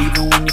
Even when you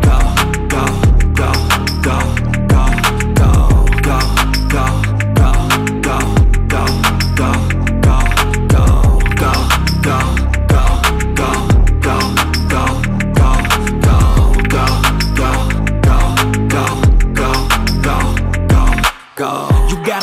go, go, go, go, go, go, go, go, go, go, go, go, go, go, go, go, go, go, go, go, go, go, go, go, go. You got